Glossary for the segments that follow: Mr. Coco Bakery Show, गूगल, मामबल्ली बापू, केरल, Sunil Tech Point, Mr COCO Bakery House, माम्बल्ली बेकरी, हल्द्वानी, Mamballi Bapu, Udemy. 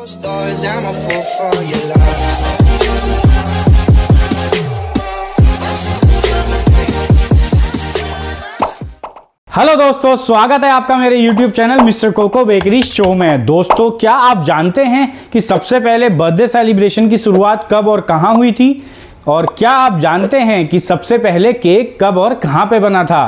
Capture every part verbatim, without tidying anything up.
Hello दोस्तों, स्वागत है आपका मेरे YouTube channel mister Coco bakery show में। दोस्तों, क्या आप जानते हैं कि सबसे पहले बर्थडे सेलिब्रेशन की शुरुआत कब और कहां हुई थी? और क्या आप जानते हैं कि सबसे पहले केक कब और कहां पे बना था?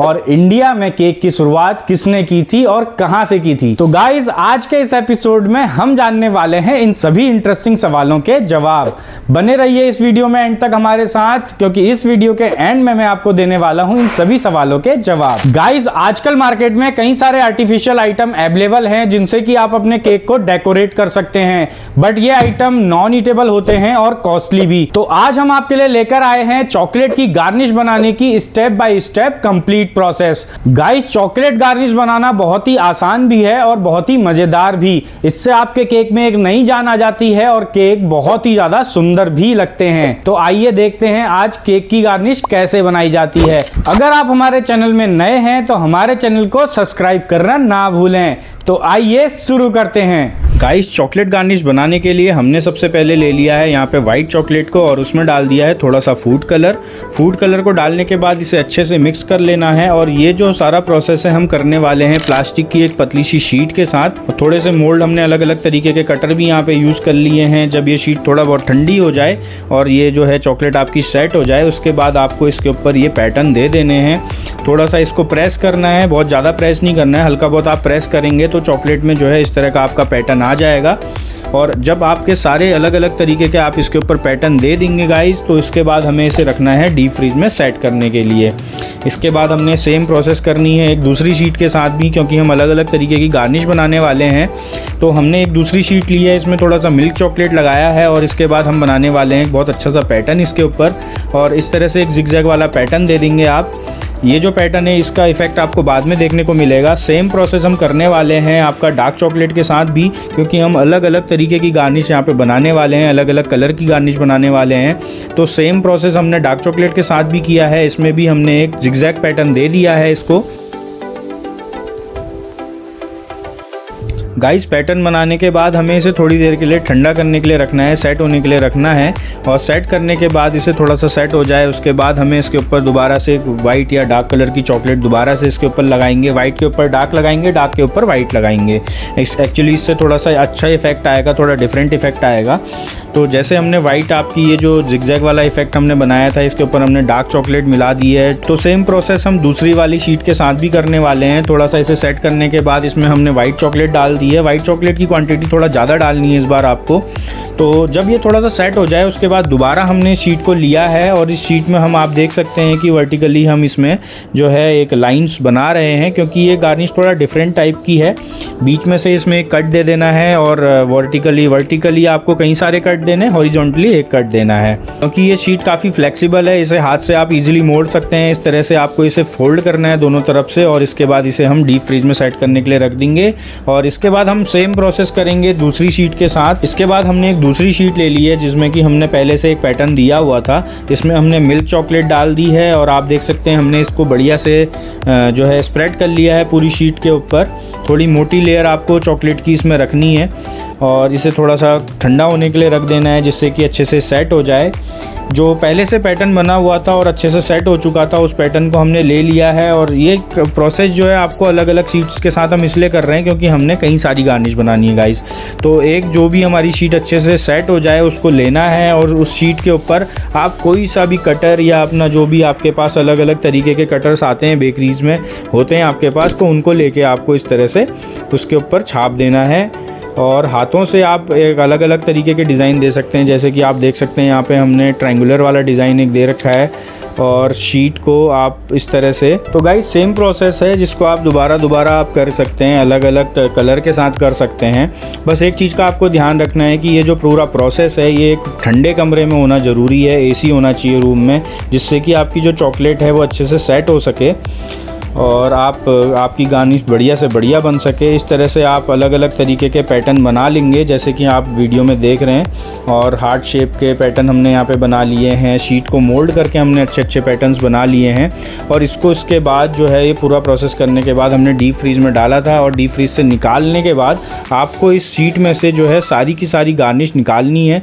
और इंडिया में केक की शुरुआत किसने की थी और कहां से की थी? तो गाइस, आज के इस एपिसोड में हम जानने वाले हैं इन सभी इंटरेस्टिंग सवालों के जवाब। बने रहिए इस वीडियो में एंड तक हमारे साथ, क्योंकि इस वीडियो के एंड में मैं आपको देने वाला हूं इन सभी सवालों के जवाब। गाइस, आजकल मार्केट में कई सारे आर्टिफिशियल आइटम अवेलेबल हैं जिनसे कि आप अपने केक को डेकोरेट कर सकते हैं, बट ये आइटम नॉन ईटेबल होते हैं और कॉस्टली भी। तो आज हम आपके लिए लेकर आए हैं चॉकलेट की गार्निश बनाने की step by step complete process. Guys, chocolate garnish बनाना बहुत ही आसान भी है और बहुत ही मजेदार भी। इससे आपके केक में एक नई जान आ जाती है और केक बहुत ही ज्यादा सुंदर भी लगते हैं। तो आइए देखते हैं आज केक की गार्निश कैसे बनाई जाती है। अगर आप हमारे चैनल में नए हैं तो हमारे चैनल को सब्सक्राइब करना ना भूलें। तो आइए शुरू करते हैं। गाइस, चॉकलेट गार्निश बनाने के लिए हमने सबसे पहले ले लिया है यहाँ पे व्हाइट चॉकलेट को और उसमें डाल दिया है थोड़ा सा फूड कलर। फूड कलर को डालने के बाद इसे अच्छे से मिक्स कर लेना है। और ये जो सारा प्रोसेस है हम करने वाले हैं प्लास्टिक की एक पतली सी शीट के साथ। थोड़े से मोल्ड हमने अलग अलग तरीके के कटर भी यहाँ पे यूज़ कर लिए हैं। जब ये शीट थोड़ा बहुत ठंडी हो जाए और ये जो है चॉकलेट आपकी सेट हो जाए, उसके बाद आपको इसके ऊपर ये पैटर्न दे देने हैं। थोड़ा सा इसको प्रेस करना है, बहुत ज़्यादा प्रेस नहीं करना है, हल्का बहुत आप प्रेस करेंगे तो चॉकलेट में जो है इस तरह का आपका पैटर्न आ जाएगा। और जब आपके सारे अलग अलग तरीके के आप इसके ऊपर पैटर्न दे देंगे गाइस, तो इसके बाद हमें इसे रखना है डीप फ्रीज में सेट करने के लिए। इसके बाद हमने सेम प्रोसेस करनी है एक दूसरी शीट के साथ भी, क्योंकि हम अलग अलग तरीके की गार्निश बनाने वाले हैं। तो हमने एक दूसरी शीट ली है, इसमें थोड़ा सा मिल्क चॉकलेट लगाया है और इसके बाद हम बनाने वाले हैं एक बहुत अच्छा सा पैटर्न इसके ऊपर। और इस तरह से एक जिगजैग वाला पैटर्न दे देंगे आप। ये जो पैटर्न है इसका इफेक्ट आपको बाद में देखने को मिलेगा। सेम प्रोसेस हम करने वाले हैं आपका डार्क चॉकलेट के साथ भी, क्योंकि हम अलग अलग तरीके की गार्निश यहाँ पे बनाने वाले हैं, अलग अलग कलर की गार्निश बनाने वाले हैं। तो सेम प्रोसेस हमने डार्क चॉकलेट के साथ भी किया है। इसमें भी हमने एक जिगजैग पैटर्न दे दिया है इसको। गाइस, पैटर्न बनाने के बाद हमें इसे थोड़ी देर के लिए ठंडा करने के लिए रखना है, सेट होने के लिए रखना है। और सेट करने के बाद इसे थोड़ा सा सेट हो जाए, उसके बाद हमें इसके ऊपर दोबारा से वाइट या डार्क कलर की चॉकलेट दोबारा से इसके ऊपर लगाएंगे। वाइट के ऊपर डार्क लगाएंगे, डार्क के ऊपर वाइट लगाएंगे। एक्चुअली इससे थोड़ा सा अच्छा इफेक्ट आएगा, थोड़ा डिफरेंट इफेक्ट आएगा। तो जैसे हमने वाइट आपकी ये जो जिगजैग वाला इफेक्ट हमने बनाया था, इसके ऊपर हमने डार्क चॉकलेट मिला दी है। तो सेम प्रोसेस हम दूसरी वाली शीट के साथ भी करने वाले हैं। थोड़ा सा इसे सेट करने के बाद इसमें हमने वाइट चॉकलेट डाल दी है। वाइट चॉकलेट की क्वांटिटी थोड़ा ज़्यादा डालनी है इस बार आपको। तो जब ये थोड़ा सा सेट हो जाए, उसके बाद दोबारा हमने शीट को लिया है और इस शीट में हम आप देख सकते हैं कि वर्टिकली हम इसमें जो है एक लाइंस बना रहे हैं, क्योंकि ये गार्निश थोड़ा डिफरेंट टाइप की है। बीच में से इसमें एक कट दे देना है और वर्टिकली वर्टिकली आपको कई सारे कट देने, हॉरिजॉन्टली एक कट देना है। क्योंकि ये शीट काफ़ी फ्लेक्सिबल है, इसे हाथ से आप इजीली मोड़ सकते हैं। इस तरह से आपको इसे फोल्ड करना है दोनों तरफ से और इसके बाद इसे हम डीप फ्रीज में सेट करने के लिए रख देंगे। और इसके बाद हम सेम प्रोसेस करेंगे दूसरी शीट के साथ। इसके बाद हमने एक दूसरी शीट ले ली है जिसमें कि हमने पहले से एक पैटर्न दिया हुआ था। इसमें हमने मिल्क चॉकलेट डाल दी है और आप देख सकते हैं हमने इसको बढ़िया से जो है स्प्रेड कर लिया है पूरी शीट के ऊपर। थोड़ी मोटी लेयर आपको चॉकलेट की इसमें रखनी है और इसे थोड़ा सा ठंडा होने के लिए रख देना है, जिससे कि अच्छे से सेट हो जाए। जो पहले से पैटर्न बना हुआ था और अच्छे से सेट हो चुका था, उस पैटर्न को हमने ले लिया है। और ये प्रोसेस जो है आपको अलग अलग शीट्स के साथ हम इसलिए कर रहे हैं क्योंकि हमने कई सारी गार्निश बनानी है गाइस। तो एक जो भी हमारी शीट अच्छे से सेट हो जाए उसको लेना है और उस शीट के ऊपर आप कोई सा भी कटर या अपना जो भी आपके पास अलग अलग तरीके के कटर्स आते हैं, बेकरीज में होते हैं आपके पास, तो उनको लेके आपको इस तरह से उसके ऊपर छाप देना है। और हाथों से आप एक अलग अलग तरीके के डिज़ाइन दे सकते हैं, जैसे कि आप देख सकते हैं यहाँ पे हमने ट्रायंगुलर वाला डिज़ाइन एक दे रखा है और शीट को आप इस तरह से। तो गाइस, सेम प्रोसेस है जिसको आप दोबारा दोबारा आप कर सकते हैं, अलग अलग कलर के साथ कर सकते हैं। बस एक चीज़ का आपको ध्यान रखना है कि ये जो पूरा प्रोसेस है ये एक ठंडे कमरे में होना ज़रूरी है। एसी होना चाहिए रूम में, जिससे कि आपकी जो चॉकलेट है वो अच्छे से सेट हो सके। और आप आपकी गार्निश बढ़िया से बढ़िया बन सके। इस तरह से आप अलग अलग तरीके के पैटर्न बना लेंगे, जैसे कि आप वीडियो में देख रहे हैं। और हार्ट शेप के पैटर्न हमने यहाँ पे बना लिए हैं, शीट को मोल्ड करके हमने अच्छे अच्छे पैटर्न्स बना लिए हैं। और इसको इसके बाद जो है ये पूरा प्रोसेस करने के बाद हमने डीप फ्रीज़ में डाला था, और डीप फ्रीज़ से निकालने के बाद आपको इस शीट में से जो है सारी की सारी गार्निश निकालनी है।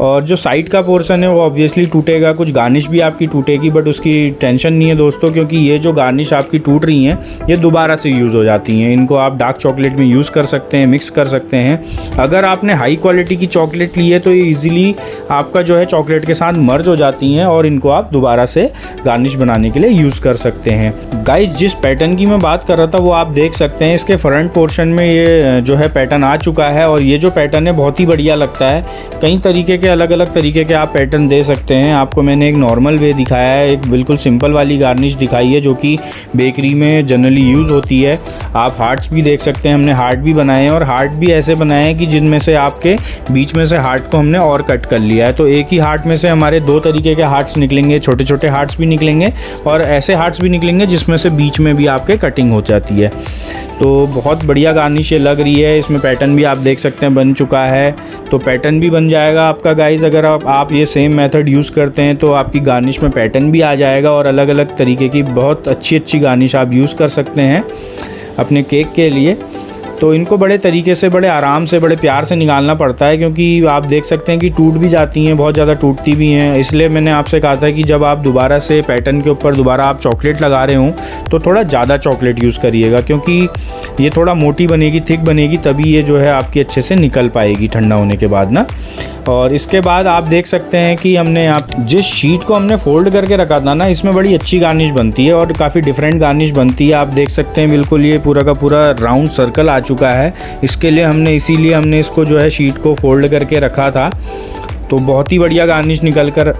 और जो साइड का पोर्शन है वो ऑब्वियसली टूटेगा, कुछ गार्निश भी आपकी टूटेगी, बट उसकी टेंशन नहीं है दोस्तों, क्योंकि ये जो गार्निश आपकी टूट रही हैं ये दोबारा से यूज़ हो जाती हैं। इनको आप डार्क चॉकलेट में यूज़ कर सकते हैं, मिक्स कर सकते हैं। अगर आपने हाई क्वालिटी की चॉकलेट ली है तो ये ईज़िली आपका जो है चॉकलेट के साथ मर्ज हो जाती हैं, और इनको आप दोबारा से गार्निश बनाने के लिए यूज़ कर सकते हैं। गाइस, जिस पैटर्न की मैं बात कर रहा था वो आप देख सकते हैं, इसके फ्रंट पोर्शन में ये जो है पैटर्न आ चुका है। और ये जो पैटर्न है बहुत ही बढ़िया लगता है। कई तरीके के अलग अलग तरीके के आप पैटर्न दे सकते हैं। आपको मैंने एक नॉर्मल वे दिखाया है, एक बिल्कुल सिंपल वाली गार्निश दिखाई है जो कि बेकरी में जनरली यूज़ होती है। आप हार्ट्स भी देख सकते हैं, हमने हार्ट भी बनाए हैं, और हार्ट भी ऐसे बनाए हैं कि जिनमें से आपके बीच में से हार्ट को हमने और कट कर लिया है। तो एक ही हार्ट में से हमारे दो तरीके के हार्ट्स निकलेंगे, छोटे छोटे हार्ट्स भी निकलेंगे और ऐसे हार्ट्स भी निकलेंगे जिसमें से बीच में भी आपके कटिंग हो जाती है। तो बहुत बढ़िया गार्निश ये लग रही है। इसमें पैटर्न भी आप देख सकते हैं बन चुका है, तो पैटर्न भी बन जाएगा आपका। गाइस, अगर आप, आप ये सेम मेथड यूज़ करते हैं तो आपकी गार्निश में पैटर्न भी आ जाएगा, और अलग अलग तरीके की बहुत अच्छी अच्छी गार्निश आप यूज़ कर सकते हैं अपने केक के लिए। तो इनको बड़े तरीके से, बड़े आराम से, बड़े प्यार से निकालना पड़ता है, क्योंकि आप देख सकते हैं कि टूट भी जाती हैं, बहुत ज़्यादा टूटती भी हैं। इसलिए मैंने आपसे कहा था कि जब आप दोबारा से पैटर्न के ऊपर दोबारा आप चॉकलेट लगा रहे हों तो थोड़ा ज़्यादा चॉकलेट यूज़ करिएगा, क्योंकि ये थोड़ा मोटी बनेगी, थिक बनेगी, तभी ये जो है आपकी अच्छे से निकल पाएगी ठंडा होने के बाद ना। और इसके बाद आप देख सकते हैं कि हमने आप जिस शीट को हमने फोल्ड करके रखा था ना, इसमें बड़ी अच्छी गार्निश बनती है और काफ़ी डिफरेंट गार्निश बनती है। आप देख सकते हैं बिल्कुल ये पूरा का पूरा राउंड सर्कल आ चुका है। इसके लिए हमने इसीलिए हमने इसको जो है शीट को फोल्ड करके रखा था। तो बहुत ही बढ़िया गार्निश निकल कर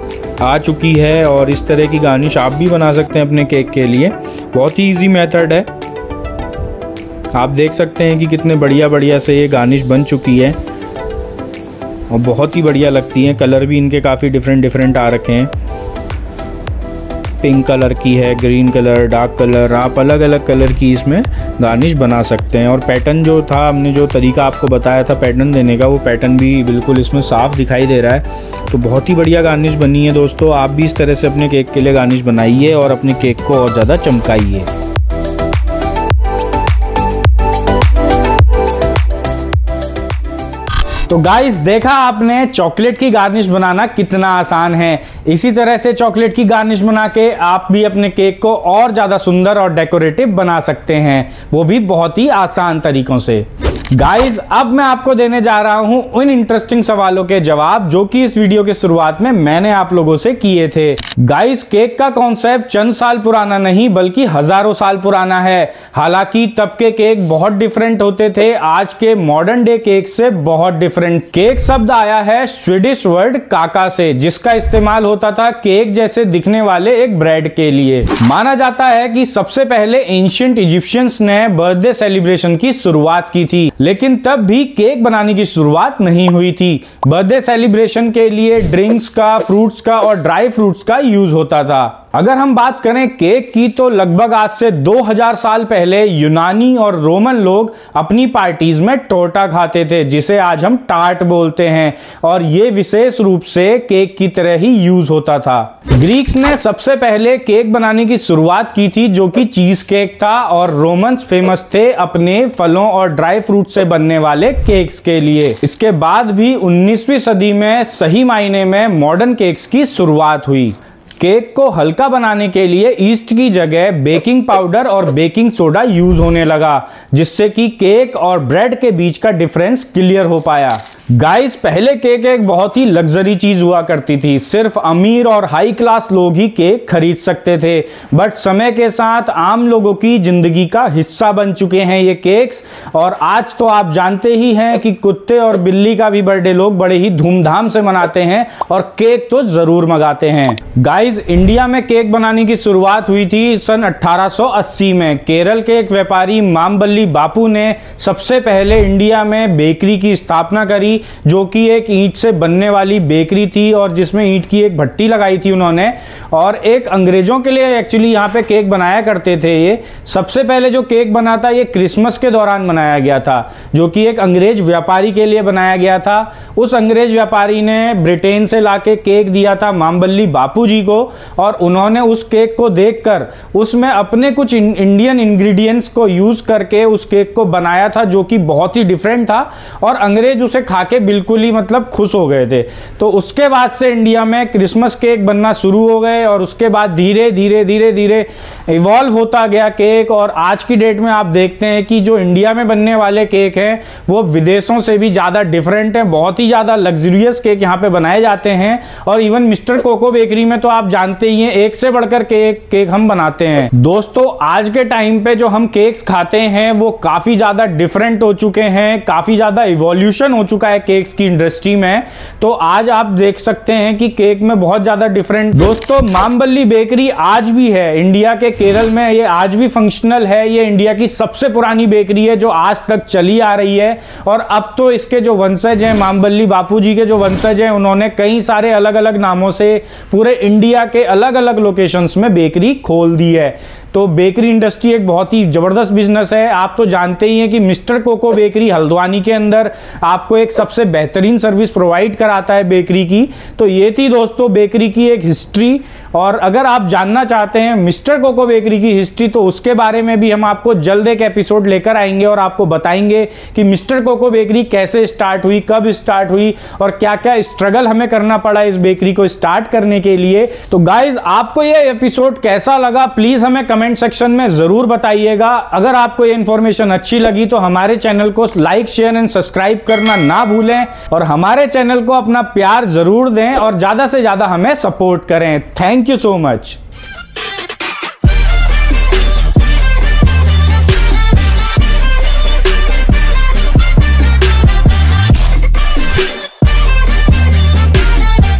आ चुकी है, और इस तरह की गार्निश आप भी बना सकते हैं अपने केक के लिए। बहुत ही ईजी मेथड है। आप देख सकते हैं कि कितने बढ़िया बढ़िया से ये गार्निश बन चुकी है और बहुत ही बढ़िया लगती हैं। कलर भी इनके काफ़ी डिफरेंट डिफरेंट आ रखे हैं, पिंक कलर की है, ग्रीन कलर, डार्क कलर, आप अलग अलग कलर की इसमें गार्निश बना सकते हैं। और पैटर्न जो था, हमने जो तरीका आपको बताया था पैटर्न देने का, वो पैटर्न भी बिल्कुल इसमें साफ़ दिखाई दे रहा है। तो बहुत ही बढ़िया गार्निश बनी है दोस्तों। आप भी इस तरह से अपने केक के लिए गार्निश बनाइए और अपने केक को और ज़्यादा चमकाइए। तो गाइस, देखा आपने चॉकलेट की गार्निश बनाना कितना आसान है। इसी तरह से चॉकलेट की गार्निश बना के आप भी अपने केक को और ज़्यादा सुंदर और डेकोरेटिव बना सकते हैं, वो भी बहुत ही आसान तरीकों से। गाइस, अब मैं आपको देने जा रहा हूं उन इंटरेस्टिंग सवालों के जवाब जो कि इस वीडियो के शुरुआत में मैंने आप लोगों से किए थे। गाइस, केक का कॉन्सेप्ट चंद साल पुराना नहीं बल्कि हजारों साल पुराना है। हालांकि तब के केक बहुत डिफरेंट होते थे आज के मॉडर्न डे केक से बहुत डिफरेंट। केक शब्द आया है स्वीडिश वर्ड काका से, जिसका इस्तेमाल होता था केक जैसे दिखने वाले एक ब्रेड के लिए। माना जाता है कि सबसे पहले एंशिएंट इजिप्शियंस ने बर्थडे सेलिब्रेशन की शुरुआत की थी, लेकिन तब भी केक बनाने की शुरुआत नहीं हुई थी। बर्थडे सेलिब्रेशन के लिए ड्रिंक्स का, फ्रूट्स का और ड्राई फ्रूट्स का यूज होता था। अगर हम बात करें केक की तो लगभग आज से दो हज़ार साल पहले यूनानी और रोमन लोग अपनी पार्टीज में टोटा खाते थे, जिसे आज हम टार्ट बोलते हैं, और ये विशेष रूप से केक की तरह ही यूज होता था। ग्रीक्स ने सबसे पहले केक बनाने की शुरुआत की थी जो कि चीज केक था, और रोमन्स फेमस थे अपने फलों और ड्राई फ्रूट से बनने वाले केक्स के लिए। इसके बाद भी उन्नीसवीं सदी में सही मायने में मॉडर्न केक्स की शुरुआत हुई। केक को हल्का बनाने के लिए ईस्ट की जगह बेकिंग पाउडर और बेकिंग सोडा यूज होने लगा, जिससे कि केक और ब्रेड के बीच का डिफरेंस क्लियर हो पाया। गाइस, पहले केक एक बहुत ही लग्जरी चीज हुआ करती थी, सिर्फ अमीर और हाई क्लास लोग ही केक खरीद सकते थे। बट समय के साथ आम लोगों की जिंदगी का हिस्सा बन चुके हैं ये केक्स, और आज तो आप जानते ही हैं कि कुत्ते और बिल्ली का भी बर्थडे लोग बड़े ही धूमधाम से मनाते हैं, और केक तो जरूर मंगाते हैं। गाइस, इंडिया में केक बनाने की शुरुआत हुई थी सन अठारह सौ अस्सी में। केरल के एक व्यापारी मामबल्ली बापू ने सबसे पहले इंडिया में बेकरी की स्थापना करी, जो कि एक ईंट से बनने वाली बेकरी थी और जिसमें ईंट की एक भट्टी लगाई थी उन्होंने और एक अंग्रेजों के लिए एक्चुअली यहाँ पे केक बनाया करते थे। ये सबसे पहले जो केक बना था ये क्रिसमस के दौरान बनाया गया था, जो कि एक अंग्रेज व्यापारी के लिए बनाया गया था। उस अंग्रेज व्यापारी ने ब्रिटेन से लाके केक दिया था माम्बल्ली बापू जी को और उन्होंने उस केक को देखकर उसमें अपने कुछ इंडियन इंग्रेडिएंट्स को यूज करके उस केक को बनाया था, जो कि बहुत ही डिफरेंट था और अंग्रेज उसे खा के बिल्कुल ही मतलब खुश हो गए थे। तो उसके बाद से इंडिया में क्रिसमस केक बनना शुरू हो गए और उसके बाद धीरे धीरे धीरे धीरे इवॉल्व होता गया केक और आज की डेट में आप देखते हैं कि जो इंडिया में बनने वाले केक हैं वो विदेशों से भी ज़्यादा डिफरेंट हैं, बहुत ही ज़्यादा लग्जरियस केक यहाँ पे बनाए जाते हैं। और इवन मिस्टर कोको बेकरी में तो आप जानते ही हैं एक से बढ़कर केक केक हम बनाते हैं। दोस्तों आज के टाइम पे जो हम केक्स खाते हैं वो काफ़ी ज़्यादा डिफरेंट हो चुके हैं, काफ़ी ज़्यादा इवोल्यूशन हो चुका है केक्स की इंडस्ट्री में। तो आज आप देख सकते हैं कि केक में बहुत ज़्यादा डिफरेंट। दोस्तों माम्बल्ली बेकरी आज भी है इंडिया के केरल में, ये आज भी फंक्शनल है। ये इंडिया की सबसे पुरानी बेकरी है जो आज तक चली आ रही है और अब तो इसके जो वंशज हैं माम्बल्ली बापू जी के जो वंशज हैं उन्होंने कई सारे अलग अलग नामों से पूरे इंडिया के अलग अलग लोकेशंस में बेकरी खोल दी है। तो बेकरी इंडस्ट्री एक बहुत ही ज़बरदस्त बिजनेस है। आप तो जानते ही हैं कि मिस्टर कोको बेकरी हल्द्वानी के अंदर आपको एक सबसे बेहतरीन सर्विस प्रोवाइड कराता है बेकरी की। तो ये थी दोस्तों बेकरी की एक हिस्ट्री और अगर आप जानना चाहते हैं मिस्टर कोको बेकरी की हिस्ट्री तो उसके बारे में भी हम आपको जल्द एक एपिसोड लेकर आएंगे और आपको बताएंगे कि मिस्टर कोको बेकरी कैसे स्टार्ट हुई, कब स्टार्ट हुई और क्या क्या स्ट्रगल हमें करना पड़ा इस बेकरी को स्टार्ट करने के लिए। तो गाइज आपको ये एपिसोड कैसा लगा प्लीज़ हमें कमेंट सेक्शन में ज़रूर बताइएगा। अगर आपको ये इन्फॉर्मेशन अच्छी लगी तो हमारे चैनल को लाइक शेयर एंड सब्सक्राइब करना ना भूलें और हमारे चैनल को अपना प्यार ज़रूर दें और ज़्यादा से ज़्यादा हमें सपोर्ट करें। Thank you so much.